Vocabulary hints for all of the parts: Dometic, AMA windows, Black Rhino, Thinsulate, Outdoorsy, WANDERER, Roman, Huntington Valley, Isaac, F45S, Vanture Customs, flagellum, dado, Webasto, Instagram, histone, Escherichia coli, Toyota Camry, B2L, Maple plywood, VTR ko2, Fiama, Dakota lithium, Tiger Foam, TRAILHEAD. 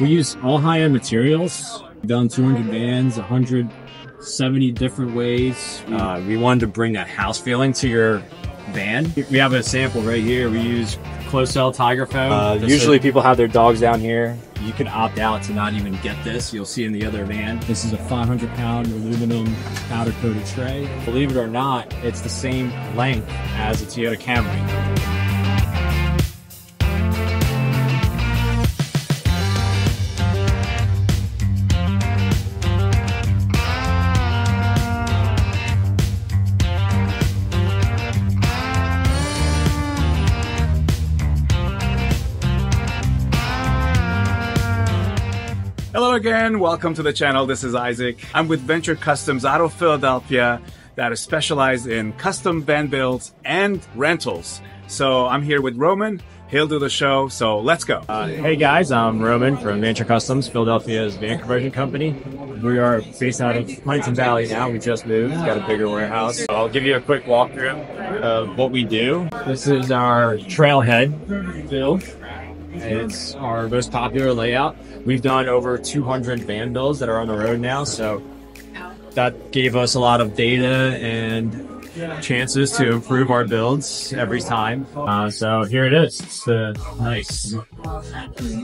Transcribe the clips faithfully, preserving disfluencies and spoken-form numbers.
We use all high-end materials. We've done two hundred bands, one hundred seventy different ways. Uh, we wanted to bring that house feeling to your van. We have a sample right here. We use close-cell Tiger Foam. Uh, usually people have their dogs down here. You can opt out to not even get this. You'll see in the other van. This is a five hundred pound aluminum powder-coated tray. Believe it or not, it's the same length as a Toyota Camry. Hello again, welcome to the channel. This is Isaac. I'm with Vanture Customs out of Philadelphia that is specialized in custom van builds and rentals. So I'm here with Roman. He'll do the show, so let's go. Uh, hey guys, I'm Roman from Vanture Customs, Philadelphia's van conversion company. We are based out of Huntington Valley now. We just moved, got a bigger warehouse. So I'll give you a quick walkthrough of what we do. This is our Trailhead build. It's our most popular layout. We've done over two hundred van builds that are on the road now, so that gave us a lot of data and chances to improve our builds every time. Uh, so here it is. It's a nice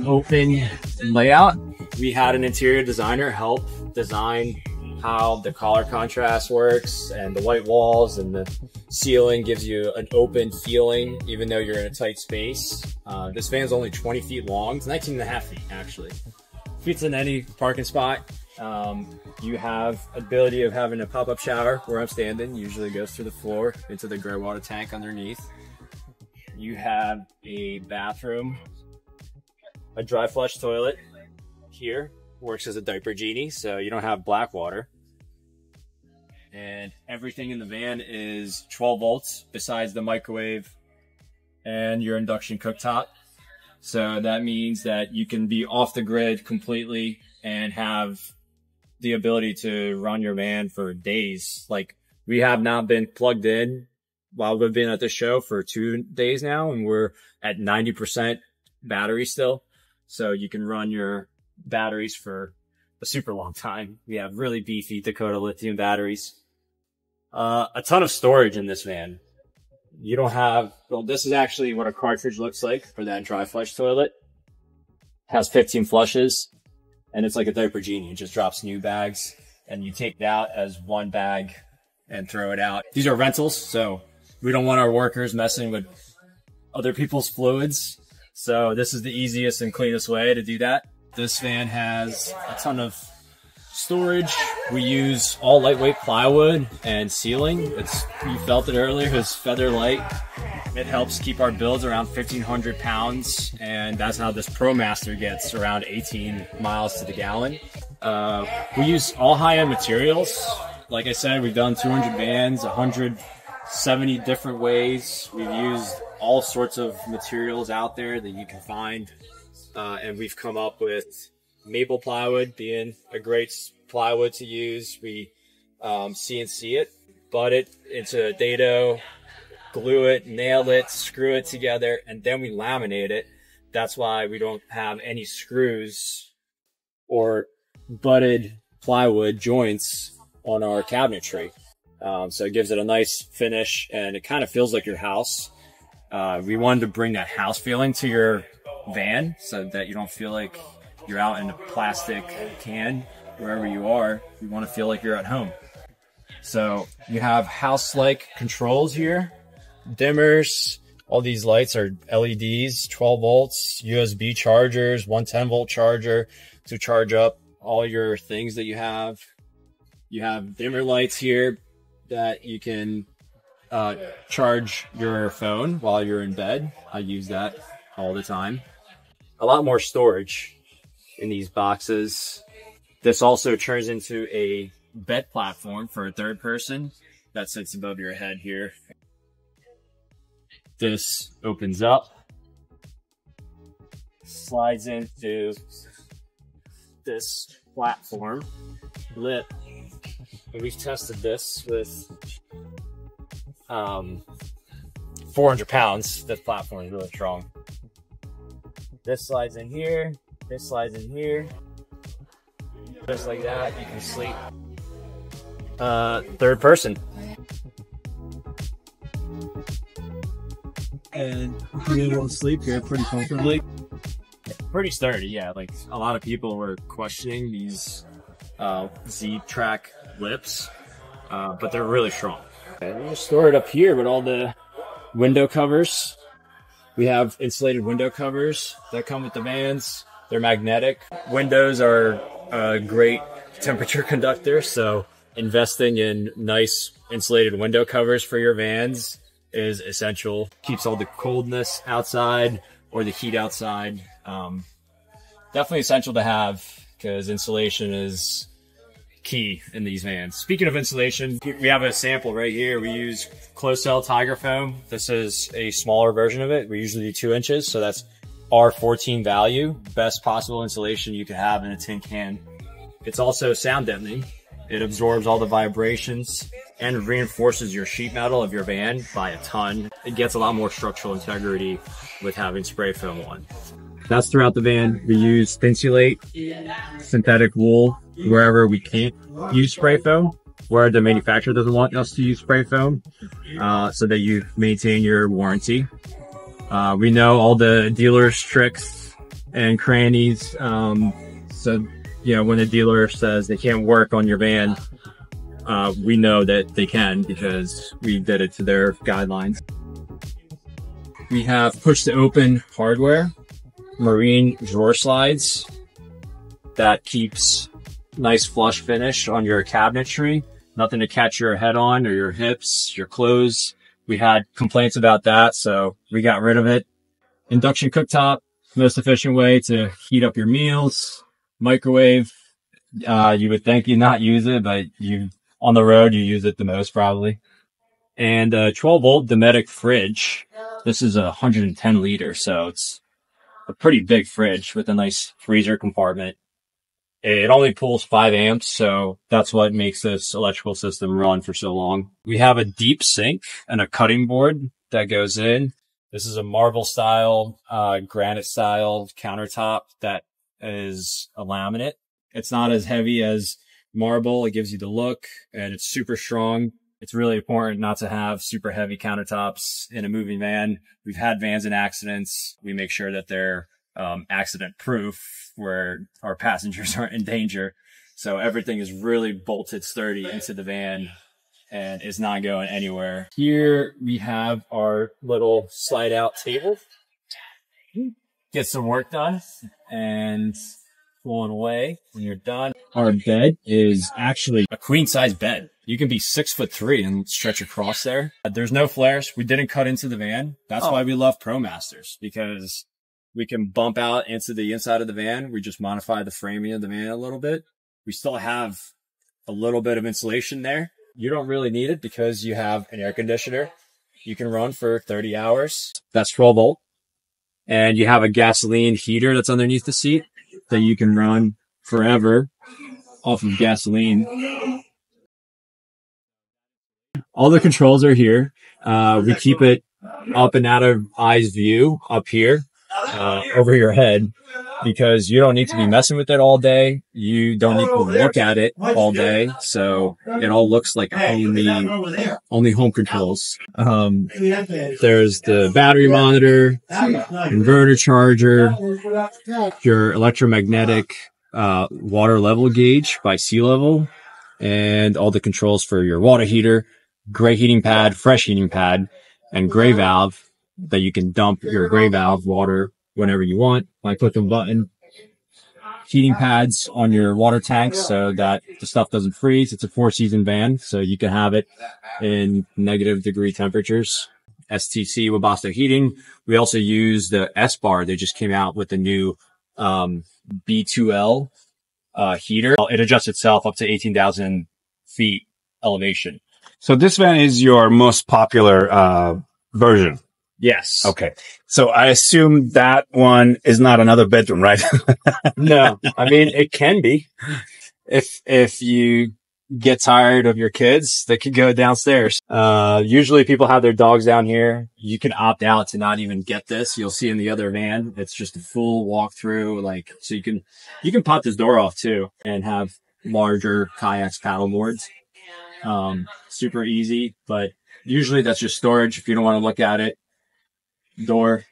open layout. We had an interior designer help design how the color contrast works and the white walls, and the ceiling gives you an open feeling even though you're in a tight space. Uh, this van's only twenty feet long. It's nineteen and a half feet actually. Fits in any parking spot. Um, you have ability of having a pop-up shower where I'm standing. Usually goes through the floor into the gray water tank underneath. You have a bathroom, a dry flush toilet here. Works as a diaper genie, so you don't have black water. And everything in the van is twelve volts besides the microwave and your induction cooktop. So that means that you can be off the grid completely and have the ability to run your van for days. Like, we have not been plugged in while we've been at the show for two days now, and we're at ninety percent battery still. So you can run your batteries for a super long time. We have really beefy Dakota lithium batteries. Uh, a ton of storage in this van. You don't have, well, this is actually what a cartridge looks like for that dry flush toilet. It has fifteen flushes, and it's like a diaper genie. It just drops new bags, and you take it out as one bag and throw it out. These are rentals, so we don't want our workers messing with other people's fluids. So this is the easiest and cleanest way to do that. This van has a ton of storage. We use all lightweight plywood and ceiling. It's, you felt it earlier, it's feather light. It helps keep our builds around fifteen hundred pounds, and that's how this ProMaster gets around eighteen miles to the gallon. Uh, we use all high-end materials. Like I said, we've done two hundred vans, one hundred seventy different ways. We've used all sorts of materials out there that you can find. Uh, and we've come up with maple plywood being a great plywood to use. We um, C N C it, butt it into dado, glue it, nail it, screw it together, and then we laminate it. That's why we don't have any screws or butted plywood joints on our cabinetry. Um, so it gives it a nice finish, and it kind of feels like your house. Uh, we wanted to bring that house feeling to your van so that you don't feel like you're out in a plastic can wherever you are. You want to feel like you're at home. So you have house-like controls here, dimmers. All these lights are L E Ds, twelve volts, U S B chargers, one ten volt charger to charge up all your things that you have. You have dimmer lights here that you can uh, charge your phone while you're in bed. I use that all the time. A lot more storage in these boxes. This also turns into a bed platform for a third person that sits above your head here. This opens up, slides into this platform lip. And we've tested this with um, four hundred pounds. This platform is really strong. This slides in here. This slides in here. Just like that, you can sleep. Uh, third person. And you're able to sleep here pretty comfortably. Pretty sturdy, yeah. Like, a lot of people were questioning these uh, Z-Track lips, uh, but they're really strong. And we'll store it up here with all the window covers. We have insulated window covers that come with the vans. They're magnetic. Windows are a great temperature conductor, so investing in nice insulated window covers for your vans is essential. Keeps all the coldness outside or the heat outside. Um, definitely essential to have, because insulation is key in these vans. Speaking of insulation, we have a sample right here. We use closed cell Tiger Foam. This is a smaller version of it. We usually do two inches, so that's our fourteen value. Best possible insulation you could have in a tin can. It's also sound deadening. It absorbs all the vibrations and reinforces your sheet metal of your van by a ton. It gets a lot more structural integrity with having spray foam on. That's throughout the van. We use Thinsulate, synthetic wool, wherever we can't use spray foam, where the manufacturer doesn't want us to use spray foam, uh, so that you maintain your warranty. Uh, we know all the dealer's tricks and crannies. Um, so, you know, when the dealer says they can't work on your van, uh, we know that they can, because we did it to their guidelines. We have push to open hardware. Marine drawer slides that keeps nice flush finish on your cabinetry. Nothing to catch your head on or your hips, your clothes. We had complaints about that, so we got rid of it. Induction cooktop, most efficient way to heat up your meals. Microwave, uh, you would think you not use it, but you on the road, you use it the most probably. And a twelve volt Dometic fridge. This is a one hundred ten liter, so it's a pretty big fridge with a nice freezer compartment. It only pulls five amps, so that's what makes this electrical system run for so long. We have a deep sink and a cutting board that goes in. This is a marble style, uh, granite style countertop that is a laminate. It's not as heavy as marble. It gives you the look, and it's super strong. It's really important not to have super heavy countertops in a moving van. We've had vans in accidents. We make sure that they're um, accident proof, where our passengers aren't in danger. So everything is really bolted sturdy into the van and is not going anywhere. Here we have our little slide out table. Get some work done and pulling away when you're done. Our bed is actually a queen size bed. You can be six foot three and stretch across there. There's no flares. We didn't cut into the van. That's oh. why we love ProMasters, because we can bump out into the inside of the van. We just modify the framing of the van a little bit. We still have a little bit of insulation there. You don't really need it because you have an air conditioner. You can run for thirty hours. That's twelve volt. And you have a gasoline heater that's underneath the seat that you can run forever off of gasoline. All the controls are here. Uh, we keep it up and out of eye's view up here, uh, over your head, because you don't need to be messing with it all day. You don't need to look at it all day. So it all looks like only, only home controls. Um, there's the battery monitor, inverter charger, your electromagnetic uh, water level gauge by sea level, and all the controls for your water heater, gray heating pad, fresh heating pad, and gray valve, that you can dump your gray valve water whenever you want by clicking a button. Heating pads on your water tanks so that the stuff doesn't freeze. It's a four season van, so you can have it in negative degree temperatures. S T C Webasto heating. We also use the S bar. They just came out with the new um, B two L uh, heater. It adjusts itself up to eighteen thousand feet elevation. So this van is your most popular uh, version? Yes. Okay. So I assume that one is not another bedroom, right? No. I mean, it can be if if you get tired of your kids, they could go downstairs. Uh, usually people have their dogs down here. You can opt out to not even get this. You'll see in the other van, it's just a full walkthrough. Like, so you can, you can pop this door off too and have larger kayaks, paddle boards. Um, super easy, but usually that's just storage. If you don't want to look at it, door,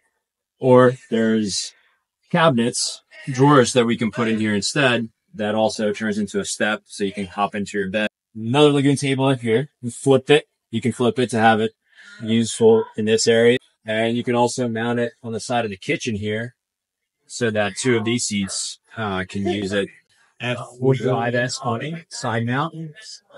or there's cabinets, drawers that we can put in here instead. That also turns into a step, so you can hop into your bed. Another lagoon table up here. You flipped it. You can flip it to have it useful in this area. And you can also mount it on the side of the kitchen here so that two of these seats uh, can use it. F forty-five S on a side mount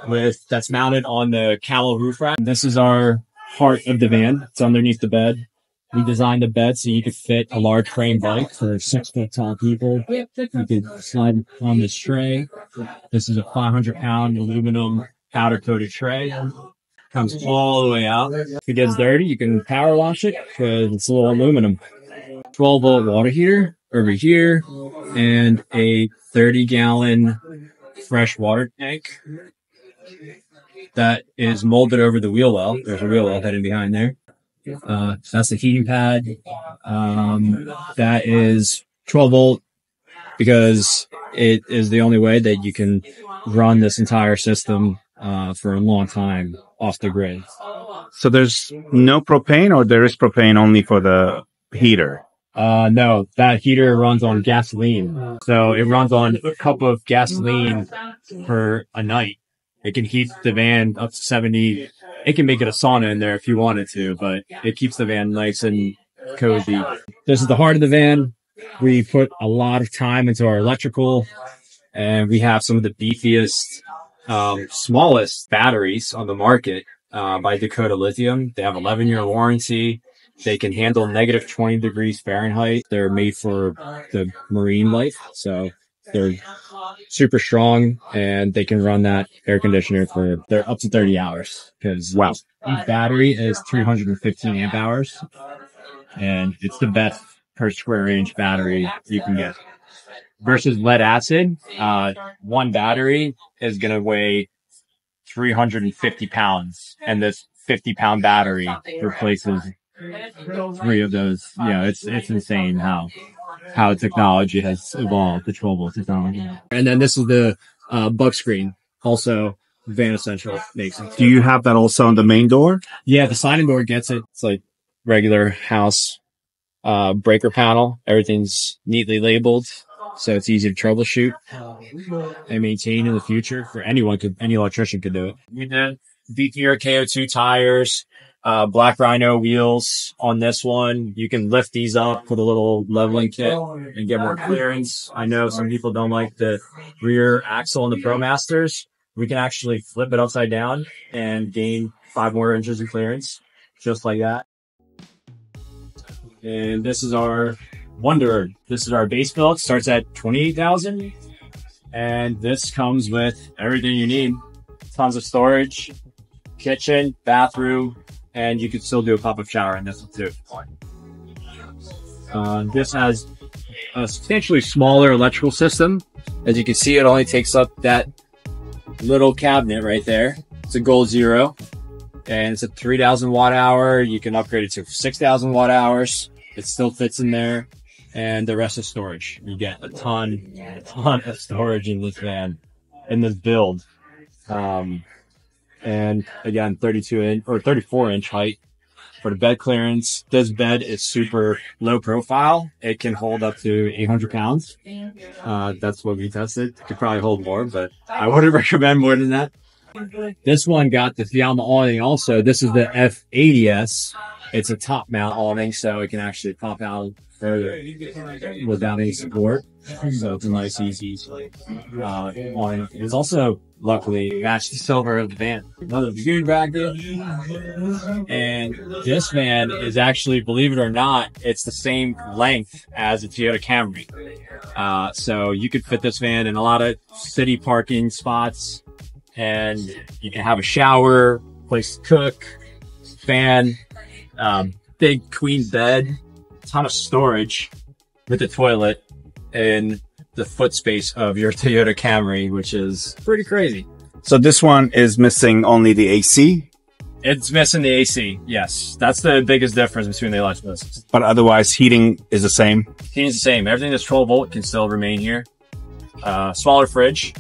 with that's mounted on the camel roof rack. This is our heart of the van. It's underneath the bed. We designed the bed so you could fit a large frame bike for six foot tall people. You could slide on this tray. This is a five hundred pound aluminum powder coated tray. Comes all the way out. If it gets dirty, you can power wash it because it's a little aluminum. twelve volt water heater over here and a thirty gallon fresh water tank that is molded over the wheel well. There's a wheel well heading behind there. Uh, that's the heating pad. Um, that is twelve volt because it is the only way that you can run this entire system, uh, for a long time off the grid. So there's no propane, or there is propane only for the heater? Uh, no, that heater runs on gasoline. So it runs on a cup of gasoline for a night. It can heat the van up to seventy. It can make it a sauna in there if you wanted to, but it keeps the van nice and cozy. This is the heart of the van. We put a lot of time into our electrical, and we have some of the beefiest, um, smallest batteries on the market, uh, by Dakota Lithium. They have eleven year warranty. They can handle negative twenty degrees Fahrenheit. They're made for the marine life. So they're super strong, and they can run that air conditioner for they're up to thirty hours, because wow, each battery is three hundred fifteen amp hours, and it's the best per square inch battery you can get versus lead acid. Uh, one battery is going to weigh three hundred fifty pounds, and this fifty pound battery replaces three of those. You know, it's, it's insane how how technology has evolved, the twelve volt technology. And then this is the uh, bug screen, also Van Essential makes it. Do you have that also on the main door? Yeah, the sliding door gets it. It's like regular house uh, breaker panel. Everything's neatly labeled, so it's easy to troubleshoot and maintain in the future. For anyone, could any electrician could do it. We did V T R K O two tires. Uh, Black Rhino wheels on this one. You can lift these up, put a little leveling kit and get more clearance. I know some people don't like the rear axle on the ProMasters. We can actually flip it upside down and gain five more inches of clearance, just like that. And this is our WANDERER. This is our base build. Starts at twenty-eight thousand. And this comes with everything you need. Tons of storage, kitchen, bathroom, and you can still do a pop-up shower in this one too. Uh, this has a substantially smaller electrical system. As you can see, it only takes up that little cabinet right there. It's a Goal Zero, and it's a three thousand watt hour. You can upgrade it to six thousand watt hours. It still fits in there, and the rest is storage. You get a ton, a ton of storage in this van, in this build. Um, And again, thirty-two inch or thirty-four inch height for the bed clearance. This bed is super low profile. It can hold up to eight hundred pounds. Uh, that's what we tested. It could probably hold more, but I wouldn't recommend more than that. This one got the Fiama awning also. This is the F eighty S. It's a top mount awning, so it can actually pop out further without any support. So it's a nice, easy uh, awning. It's also luckily matched the silver of the van. Another lagoon bracket. And this van is actually, believe it or not, it's the same length as a Toyota Camry. Uh, so you could fit this van in a lot of city parking spots, and you can have a shower, place to cook, fan, um, big queen bed, ton of storage with a toilet in the foot space of your Toyota Camry, which is pretty crazy. So this one is missing only the A C? It's missing the A C, yes. That's the biggest difference between the electronics. But otherwise, heating is the same? Heating's the same. Everything that's twelve volt can still remain here. Uh, smaller fridge.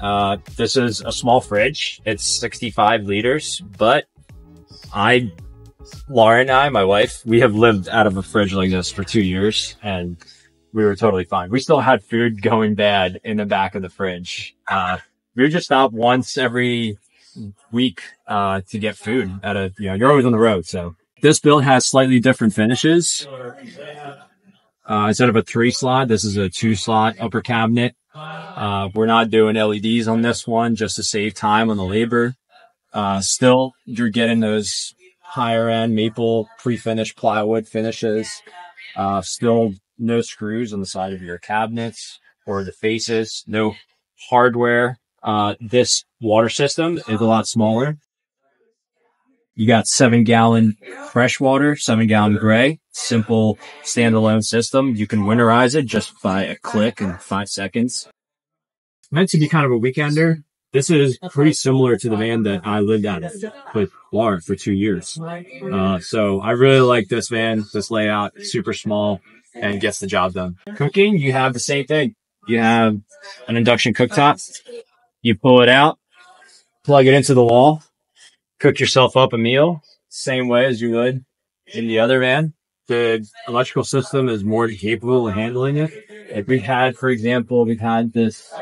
Uh, this is a small fridge. It's sixty-five liters, but I, Laura and I, my wife, we have lived out of a fridge like this for two years, and we were totally fine. We still had food going bad in the back of the fridge. Uh, we would just stop once every week uh to get food at a, you know, you're always on the road. So this build has slightly different finishes. Uh instead of a three slot, this is a two slot upper cabinet. Uh we're not doing L E Ds on this one just to save time on the labor. Uh still you're getting those higher end maple pre-finished plywood finishes. Uh still no screws on the side of your cabinets or the faces, no hardware. Uh, this water system is a lot smaller. You got seven gallon fresh water, seven gallon gray, simple standalone system. You can winterize it just by a click in five seconds. Meant to be kind of a weekender. This is pretty similar to the van that I lived out of with Laura for two years. Uh, so I really like this van, this layout, super small and gets the job done. Cooking, you have the same thing. You have an induction cooktop. You pull it out, plug it into the wall, cook yourself up a meal, same way as you would in the other van. The electrical system is more capable of handling it. If we had, for example, we've had this,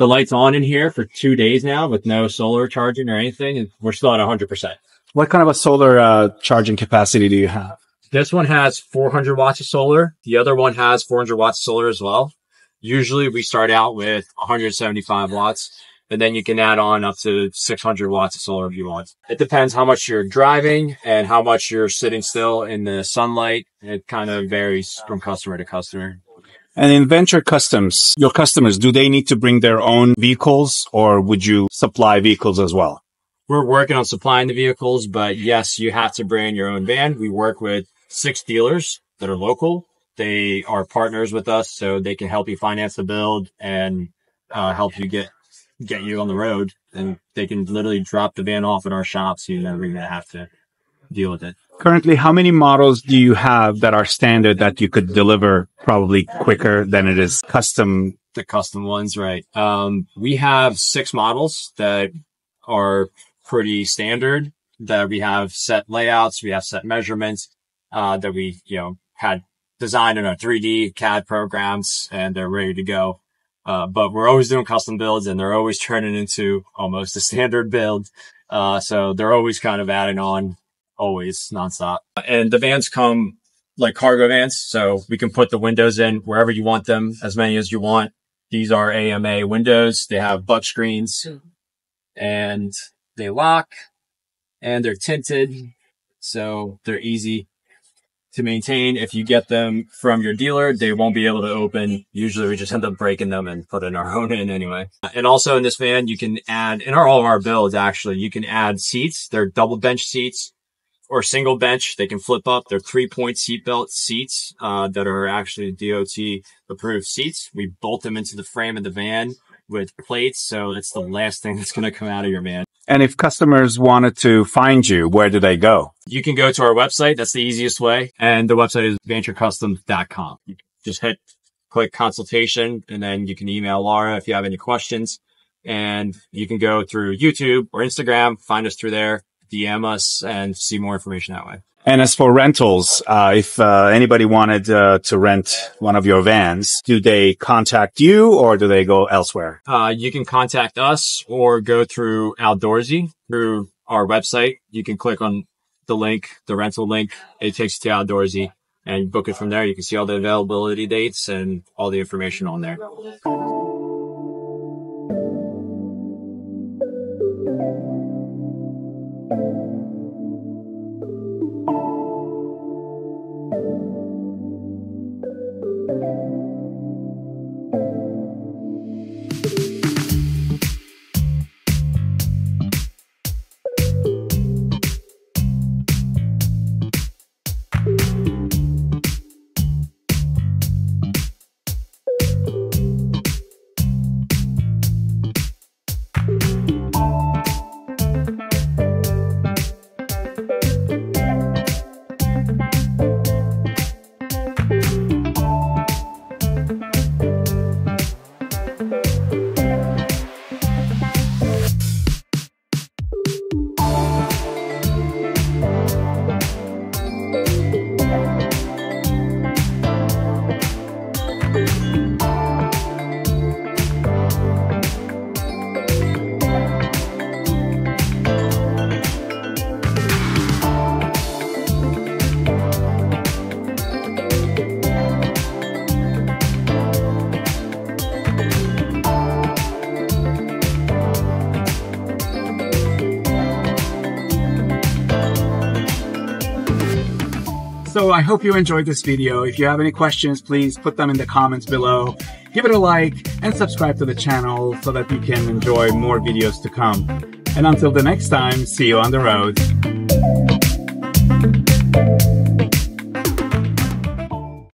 the lights on in here for two days now with no solar charging or anything, and we're still at one hundred percent. What kind of a solar uh, charging capacity do you have? This one has four hundred watts of solar. The other one has four hundred watts of solar as well. Usually we start out with one hundred seventy-five watts. And then you can add on up to six hundred watts of solar if you want. It depends how much you're driving and how much you're sitting still in the sunlight. It kind of varies from customer to customer. And in Vanture Customs, your customers, do they need to bring their own vehicles or would you supply vehicles as well? We're working on supplying the vehicles, but yes, you have to bring your own van. We work with six dealers that are local. They are partners with us, so they can help you finance the build and uh, help you get get you on the road, and they can literally drop the van off at our shop, so you're never even gonna have to deal with it. Currently, how many models do you have that are standard that you could deliver probably quicker than it is custom? The custom ones, right? Um, we have six models that are pretty standard, that we have set layouts, we have set measurements, uh, that we, you know, had designed in our three D C A D programs, and they're ready to go. Uh, but we're always doing custom builds and they're always turning into almost a standard build. Uh, so they're always kind of adding on, always nonstop. And the vans come like cargo vans. So we can put the windows in wherever you want them, as many as you want. These are A M A windows. They have buck screens and they lock and they're tinted. So they're easy to maintain. If you get them from your dealer, they won't be able to open. Usually we just end up breaking them and putting our own in anyway. And also in this van, you can add, in our, all of our builds, actually, you can add seats. They're double bench seats or single bench. They can flip up. They're three point seatbelt seats, uh, that are actually D O T approved seats. We bolt them into the frame of the van with plates. So it's the last thing that's going to come out of your van. And if customers wanted to find you, where do they go? You can go to our website. That's the easiest way. And the website is vanture customs dot com. You just hit click consultation and then you can email Laura if you have any questions. And you can go through YouTube or Instagram, find us through there, D M us and see more information that way. And as for rentals, uh, if uh, anybody wanted uh, to rent one of your vans, do they contact you or do they go elsewhere? Uh, you can contact us or go through Outdoorsy through our website. You can click on the link, the rental link. It takes you to Outdoorsy and book it from there. You can see all the availability dates and all the information on there. So I hope you enjoyed this video. If you have any questions, please put them in the comments below. Give it a like and subscribe to the channel so that you can enjoy more videos to come. And until the next time, see you on the road.